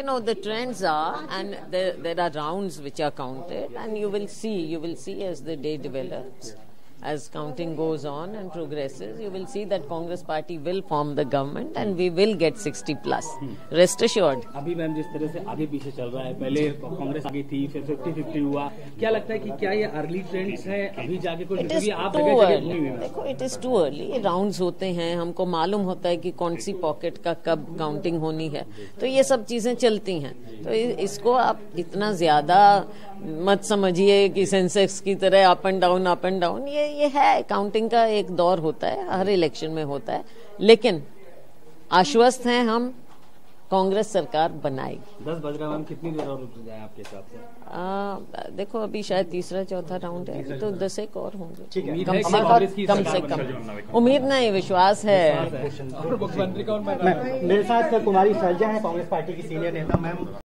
you know, the trends are, and there are rounds which are counted, and you will see as the day develops, as counting goes on and progresses, you will see that Congress party will form the government and we will get 60 plus. Rest assured. अभी ma'am जिस तरह से आगे पीछे चल रहा है, पहले कांग्रेस आगे थी, फिर 50-50 हुआ, क्या लगता है कि क्या ये अर्ली ट्रेंड्स हैं अभी जाके कुछ? क्योंकि आप जगह-जगह घूमी हुई हैं। देखो, it is too early. Rounds होते हैं, हमको मालूम होता है कि कौन सी पॉकेट का कब काउंटिंग होनी है, तो ये सब चीजें चलती हैं. तो इसको आप इतना ज्यादा मत समझिए कि सेंसेक्स की तरह अप एंड डाउन. ये है, काउंटिंग का एक दौर होता है, हर इलेक्शन में होता है, लेकिन आश्वस्त हैं हम, कांग्रेस सरकार बनाएगी. 10 बज रहा है, कितनी देर और रुक जाए आपके हिसाब से? देखो, अभी शायद तीसरा-चौथा राउंड है, तो 10 एक और होंगे कम से कम. उम्मीद नहीं, विश्वास है. मेरे साथ कुमारी सैलजा है, कांग्रेस पार्टी की सीनियर नेता. मैम